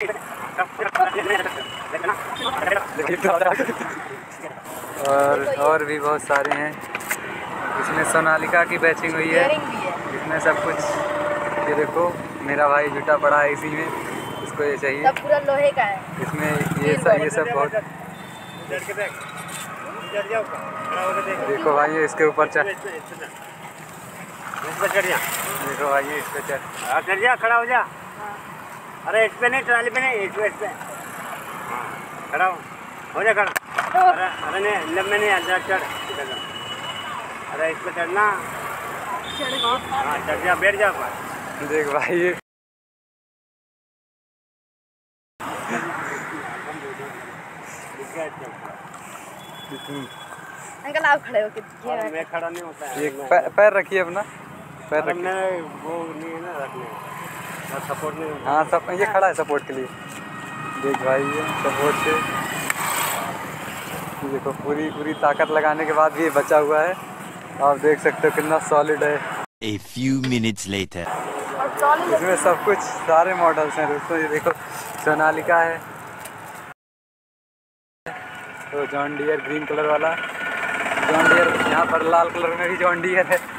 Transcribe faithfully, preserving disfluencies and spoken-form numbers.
और और भी बहुत सारे हैं। इसमें सोनालिका की बैचिंग हुई है, इसमें सब कुछ। ये देखो मेरा भाई जुटा पड़ा है इसी में, इसको ये चाहिए। सब पूरा लोहे का है इसमें। ये सब ये सब बहुत। देखो भाई इसके ऊपर चढ़, देखो भाई इस पे चढ़ चढ़ जा, खड़ा हो जा। अरे इस पे नहीं, ट्राली पे नहीं, इस पे इस पे खड़ा हो हो जा, खड़ा। अरे अरे नहीं, लम में नहीं, अंदर चढ़। अरे इस पे चढ़ना, हाँ चढ़ जा, बैठ जा। देख भाई अंकल आप खड़े हो कितने? मैं खड़ा नहीं होता है। एक पैर रखिए अपना, पैर रखना वो नहीं है ना रखने, सपोर्ट नहीं। हाँ सब ये खड़ा है सपोर्ट के लिए। देख भाई ये सपोर्ट से देखो, पूरी पूरी ताकत लगाने के बाद भी ये बचा हुआ है। आप देख सकते हो कितना सॉलिड है। A few minutes later. इसमें सब कुछ सारे मॉडल्स हैं दोस्तों। ये देखो सोनालिका है, तो जॉन डियर ग्रीन कलर वाला, जॉन डियर यहाँ पर लाल कलर में भी जॉन डियर है।